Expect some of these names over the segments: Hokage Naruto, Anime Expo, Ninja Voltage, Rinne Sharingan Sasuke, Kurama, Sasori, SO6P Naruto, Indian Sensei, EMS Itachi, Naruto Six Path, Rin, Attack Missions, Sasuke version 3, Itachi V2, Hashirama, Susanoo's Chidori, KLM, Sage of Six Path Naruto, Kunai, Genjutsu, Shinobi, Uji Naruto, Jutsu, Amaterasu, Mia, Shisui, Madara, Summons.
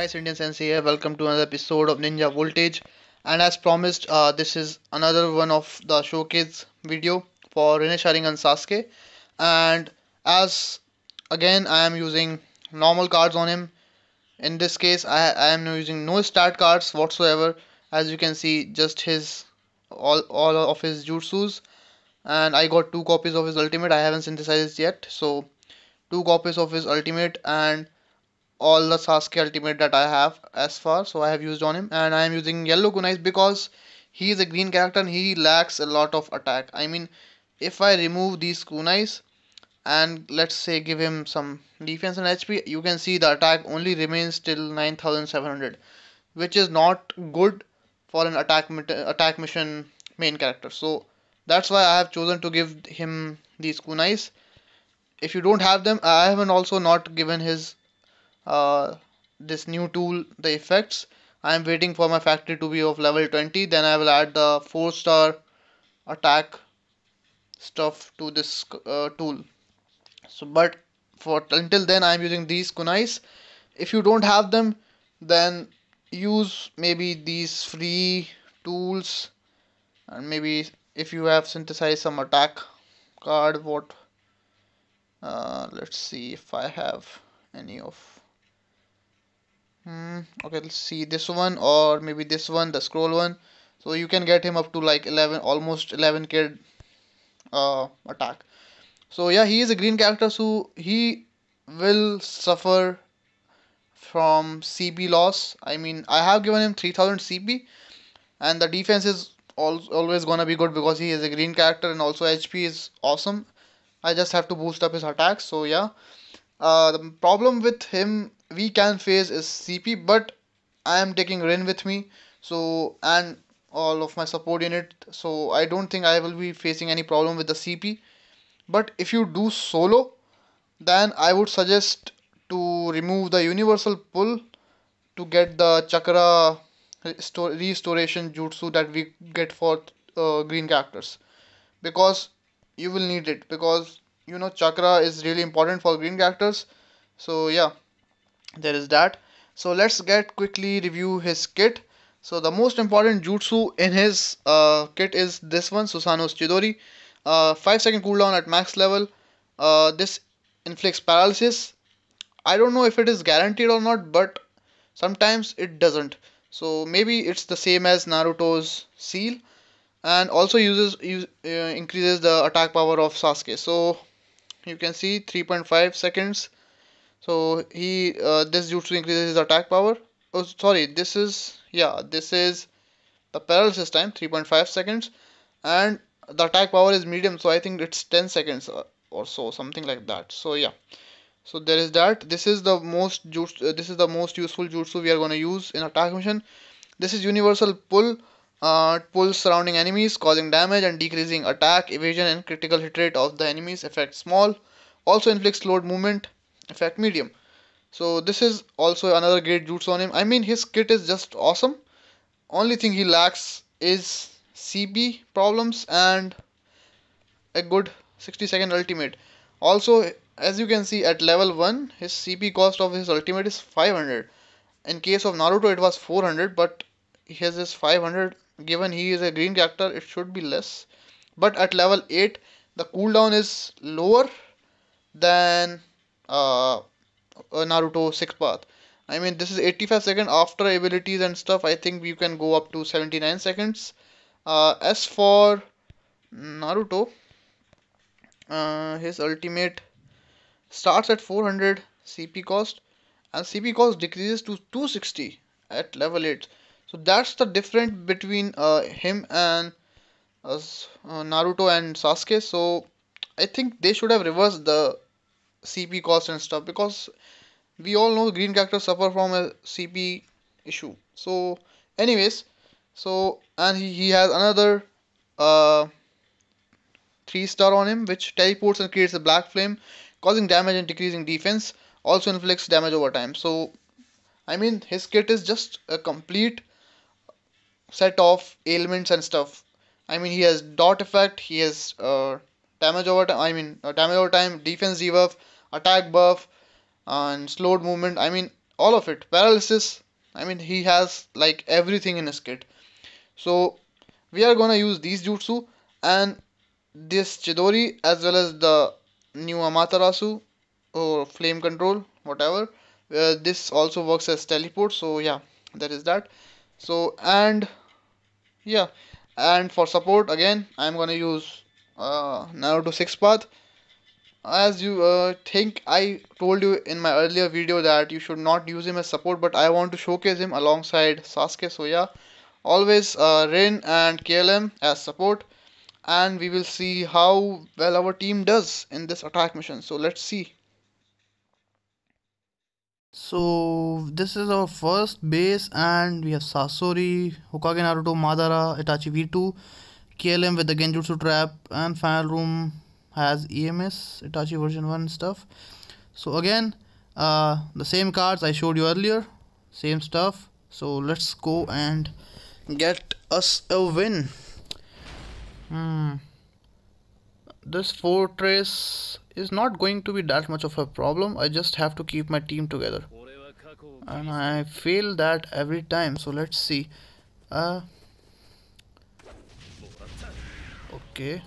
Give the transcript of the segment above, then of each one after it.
guys, Indian Sensei here. Welcome to another episode of Ninja Voltage. And as promised, this is another one of the showcase video for Rinne Sharingan Sasuke. And as again, I am using normal cards on him. In this case, I am using no stat cards whatsoever. As you can see, just his all of his jutsus. And I got 2 copies of his ultimate. I haven't synthesized yet, so 2 copies of his ultimate and all the Sasuke ultimate that I have as far, so I have used on him. And I am using yellow kunais because he is a green character and he lacks a lot of attack. I mean, if I remove these kunais and let's say give him some defense and HP, you can see the attack only remains till 9700, which is not good for an attack mission main character. So that's why I have chosen to give him these kunais. If you don't have them, I haven't also not given his this new tool, the effects. I am waiting for my factory to be of level 20, then I will add the 4-star attack stuff to this tool. So but for until then, I am using these kunais. If you don't have them, then use maybe these free tools, and maybe if you have synthesized some attack card. What let's see if I have any of okay, let's see, this one or maybe this one, the scroll one. So you can get him up to like 11, almost 11k attack. So yeah, he is a green character, so he will suffer from CP loss. I mean, I have given him 3000 CP and the defense is always gonna be good because he is a green character, and also HP is awesome. I just have to boost up his attacks. So yeah, the problem with him we can face is CP, but I am taking Rin with me, so, and all of my support unit, so I don't think I will be facing any problem with the CP. But if you do solo, then I would suggest to remove the universal pull to get the chakra restoration jutsu that we get for green characters, because you will need it, because you know chakra is really important for green characters. So yeah, there is that. So let's get quickly review his kit. So the most important jutsu in his kit is this one, Susanoo's Chidori. 5-second cooldown at max level. This inflicts paralysis. I don't know if it is guaranteed or not, but sometimes it doesn't. So maybe it's the same as Naruto's seal, and also increases the attack power of Sasuke. So you can see 3.5 seconds. So he this jutsu increases his attack power. Oh sorry, this is, yeah, this is the paralysis time, 3.5 seconds, and the attack power is medium, so I think it's 10 seconds or so, something like that. So yeah, so there is that. This is the most jutsu, this is the most useful jutsu we are going to use in attack mission. This is universal pull. It pulls surrounding enemies, causing damage and decreasing attack, evasion and critical hit rate of the enemies. Effect small. Also inflicts slowed movement. Effect medium. So this is also another great jutsu on him. I mean, his kit is just awesome. Only thing he lacks is CP problems and a good 60-second ultimate. Also, as you can see, at level 1 his CP cost of his ultimate is 500. In case of Naruto it was 400, but his is 500. Given he is a green character, it should be less. But at level 8 the cooldown is lower than Naruto Six Path. I mean, this is 85 seconds. After abilities and stuff, I think you can go up to 79 seconds. As for Naruto, his ultimate starts at 400 CP cost, and CP cost decreases to 260 at level 8. So that's the difference between him and Naruto and Sasuke. So I think they should have reversed the CP cost and stuff, because we all know green characters suffer from a CP issue. So anyways, so and he has another 3-star on him, which teleports and creates a black flame, causing damage and decreasing defense. Also inflicts damage over time. So I mean, his kit is just a complete set of ailments and stuff. I mean, he has dot effect, he has damage over time, I mean damage over time, defense debuff, attack buff, and slowed movement. I mean, all of it. Paralysis, I mean, he has like everything in his kit. So we are gonna use these jutsu and this Chidori as well as the new Amaterasu or flame control, whatever. This also works as teleport, so yeah, that is that. So and yeah, and for support again I'm gonna use Naruto Six Path. As you think, I told you in my earlier video that you should not use him as support, but I want to showcase him alongside Sasuke. So yeah, always Rin and KLM as support, and we will see how well our team does in this attack mission. So let's see. So this is our first base, and we have Sasori, Hokage Naruto, Madara, Itachi V2, KLM with the Genjutsu trap, and final room has EMS Itachi version 1 stuff. So again, the same cards I showed you earlier, same stuff. So let's go and get us a win. This fortress is not going to be that much of a problem. I just have to keep my team together, and I fail that every time. So let's see. Okay,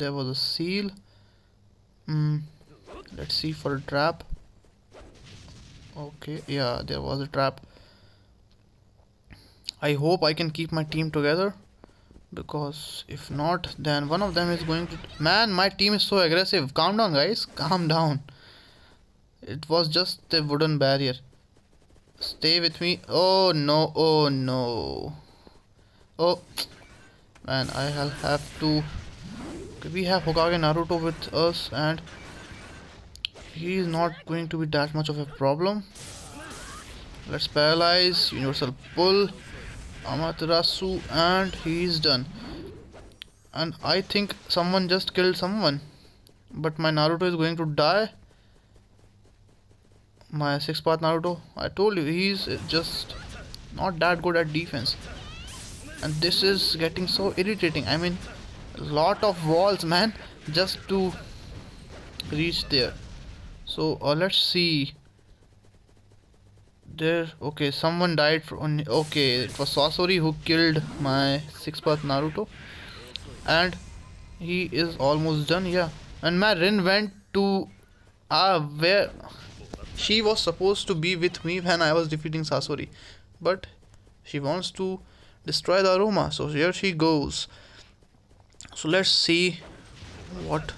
there was a seal. Let's see for a trap. Okay, yeah, there was a trap. I hope I can keep my team together, because if not, then one of them is going to... Man, my team is so aggressive. Calm down, guys, calm down. It was just a wooden barrier. Stay with me. Oh no, oh no. Oh man, I'll have to... We have Hokage Naruto with us, and he is not going to be that much of a problem. Let's paralyze, universal pull, Amaterasu, and he is done. And I think someone just killed someone, but my Naruto is going to die. My Six Path Naruto, I told you, he is just not that good at defense, and this is getting so irritating. I mean, lot of walls, man, just to reach there. So let's see there. Okay, someone died from... okay, it was Sasori who killed my Six Path Naruto, and he is almost done. Yeah, and my Rin went to where she was supposed to be with me when I was defeating Sasori, but she wants to destroy the aroma, so here she goes. So let's see what...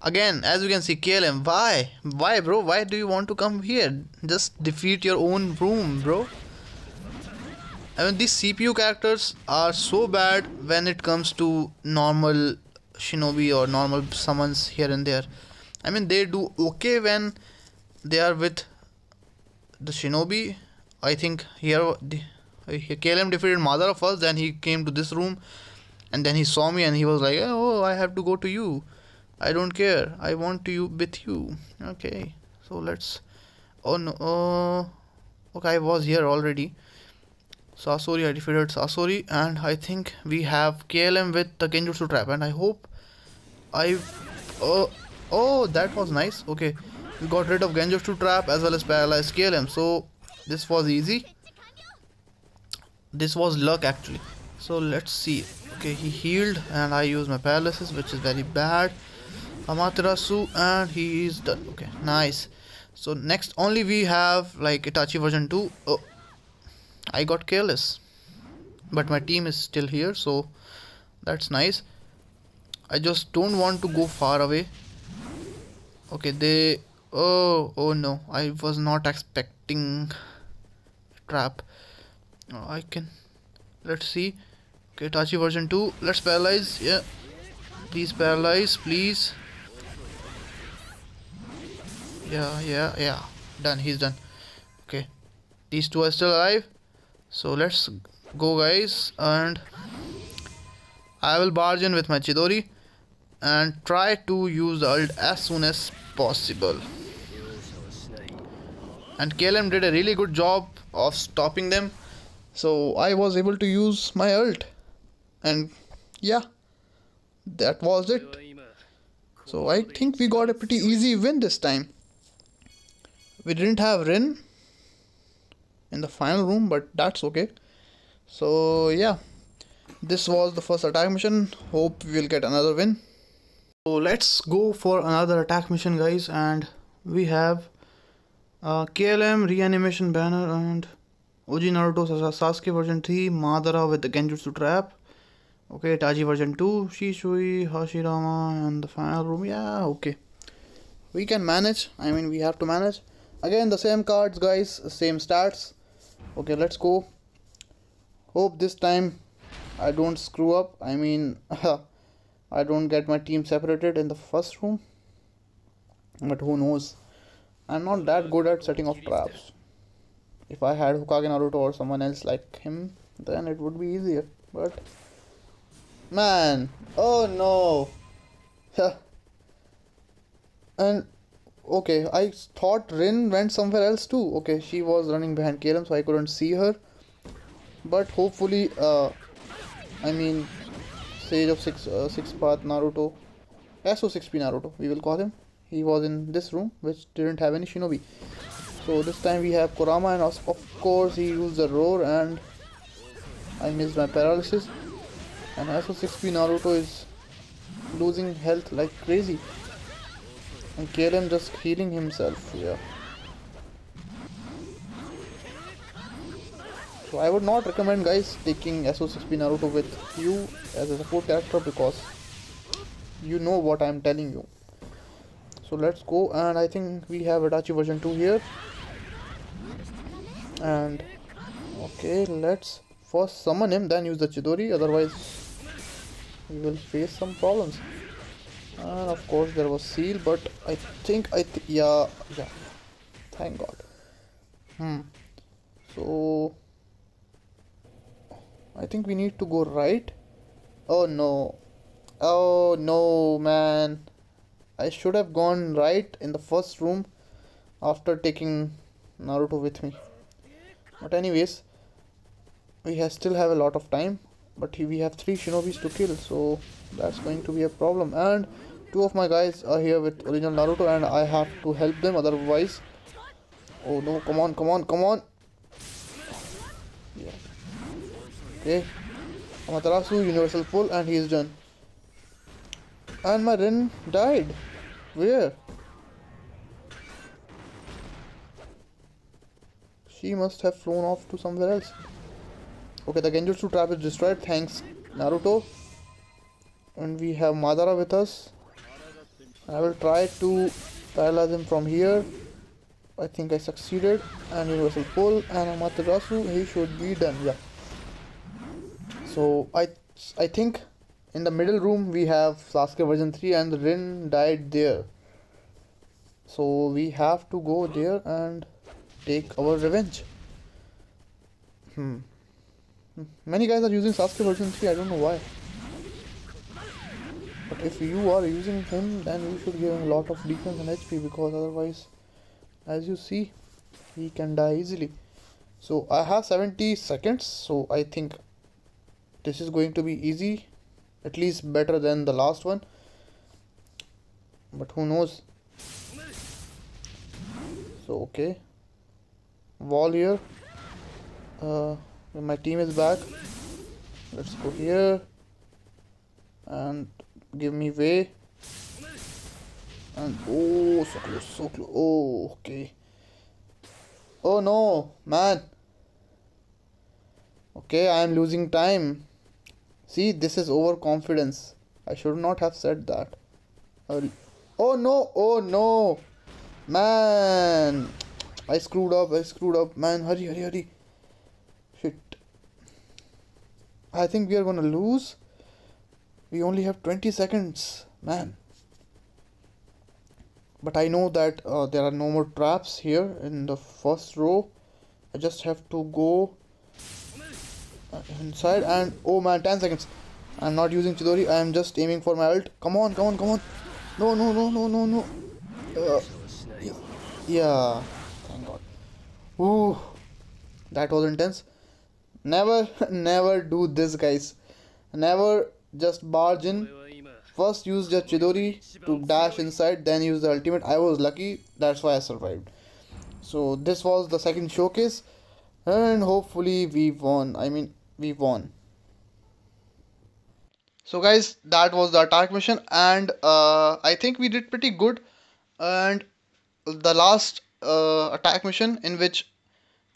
Again, as you can see, KLM, why? Why, bro? Why do you want to come here? Just defeat your own room, bro. I mean, these CPU characters are so bad when it comes to normal shinobi or normal summons here and there. I mean, they do okay when they are with the shinobi. I think here, KLM defeated Madara first, then he came to this room. And then he saw me and he was like, oh, I have to go to you. I don't care. I want to you with you. Okay. So let's... Oh no. Okay, I was here already. Sasori, I defeated Sasori. And I think we have KLM with the Genjutsu trap. And I hope I... Oh, that was nice. Okay. We got rid of Genjutsu trap as well as paralyzed KLM. So this was easy. This was luck actually. So let's see. Okay, he healed and I used my paralysis, which is very bad. Amaterasu, and he is done. Okay, nice. So next only we have like Itachi version 2. Oh, I got careless, but my team is still here, so that's nice. I just don't want to go far away. Okay, they... Oh no, I was not expecting a trap. Oh, I can... Let's see. Okay, Itachi version 2. Let's paralyze. Yeah. Please paralyze, please. Yeah. Done. He's done. Okay. These two are still alive. So let's go, guys. And I will barge in with my Chidori and try to use the ult as soon as possible. And KLM did a really good job of stopping them. So I was able to use my ult, and yeah, that was it. So I think we got a pretty easy win this time. We didn't have Rin in the final room, but that's okay. So yeah, this was the first attack mission. Hope we'll get another win. So let's go for another attack mission, guys, and we have KLM reanimation banner and Uji Naruto Sasuke version 3, Madara with the Genjutsu trap. Okay, Itachi version 2, Shisui, Hashirama, and the final room. Yeah, okay. We can manage. I mean, we have to manage. Again, the same cards, guys. Same stats. Okay, let's go. Hope this time I don't screw up. I mean, I don't get my team separated in the first room. But who knows? I'm not that good at setting off traps. If I had Hokage Naruto or someone else like him, then it would be easier. But man, oh no. And okay, I thought Rin went somewhere else too. Okay, she was running behind KLM, so I couldn't see her. But hopefully, I mean, Sage of Six Path Naruto, SO6P Naruto, we will call him. He was in this room, which didn't have any shinobi. So this time we have Kurama, and of course he used the roar, and I missed my paralysis. And SO6P Naruto is losing health like crazy. And KLM just healing himself, yeah. So I would not recommend, guys, taking SO6P Naruto with you as a support character, because you know what I'm telling you. So let's go, and I think we have Itachi version 2 here. And okay, let's first summon him, then use the Chidori, otherwise we will face some problems. And of course there was seal, but I think yeah, thank God. So I think we need to go right. Oh no, man, I should have gone right in the first room after taking Naruto with me. But anyways, we still have a lot of time, but we have 3 shinobis to kill, so that's going to be a problem. And 2 of my guys are here with original Naruto, and I have to help them, otherwise... Oh no, come on! Yeah. Okay, Amaterasu, universal pull, and he is done. And my Rin died. Where? She must have flown off to somewhere else. Okay, the Genjutsu trap is destroyed, thanks Naruto. And we have Madara with us. I will try to paralyze him from here. I think I succeeded. And universal pull, and Amaterasu, he should be done, yeah. So I think in the middle room we have Sasuke version 3, and Rin died there. So we have to go there and take our revenge. Many guys are using Sasuke version 3, I don't know why. But if you are using him, then you should give him a lot of defense and HP, because otherwise, as you see, he can die easily. So I have 70 seconds, so I think this is going to be easy, at least better than the last one. But who knows? So okay, wall here. My team is back. Let's go here and give me way. And oh, so close. Oh, okay. Oh no, man. Okay, I am losing time. See, this is overconfidence. I should not have said that. Oh no, man. I screwed up, man. Hurry. Shit. I think we are gonna lose. We only have 20 seconds, man. But I know that there are no more traps here in the first row. I just have to go inside, and oh man, 10 seconds. I'm not using Chidori, I'm just aiming for my ult. Come on. No. Yeah, thank God. Ooh, that was intense. Never do this, guys. Never just barge in. First use the Chidori to dash inside, then use the ultimate. I was lucky, that's why I survived. So this was the second showcase, and hopefully we won. I mean, we won. So guys, that was the attack mission, and I think we did pretty good. And the last attack mission, in which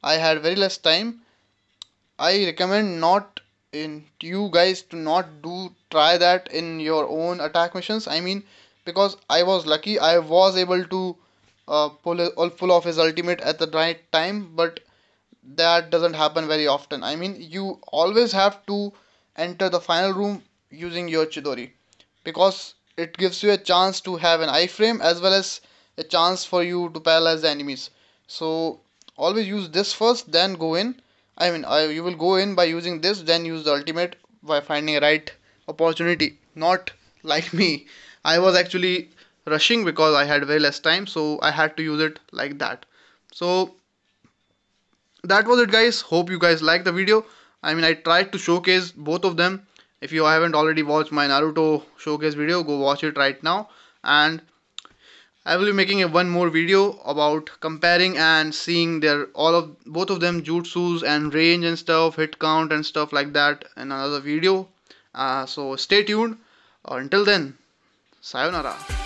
I had very less time, I recommend you guys to not try that in your own attack missions. I mean, because I was lucky, I was able to pull off his ultimate at the right time, but that doesn't happen very often. I mean, you always have to enter the final room using your Chidori, because it gives you a chance to have an iframe as well as a chance for you to paralyze the enemies. So always use this first, then go in. I mean, you will go in by using this, then use the ultimate by finding a right opportunity. Not like me, I was actually rushing because I had very less time, so I had to use it like that. So that was it, guys. Hope you guys liked the video. I mean, I tried to showcase both of them. If you haven't already watched my Naruto showcase video, go watch it right now. And I will be making one more video about comparing and seeing their both of them jutsus and range and stuff, hit count and stuff like that in another video. So stay tuned. Until then, sayonara.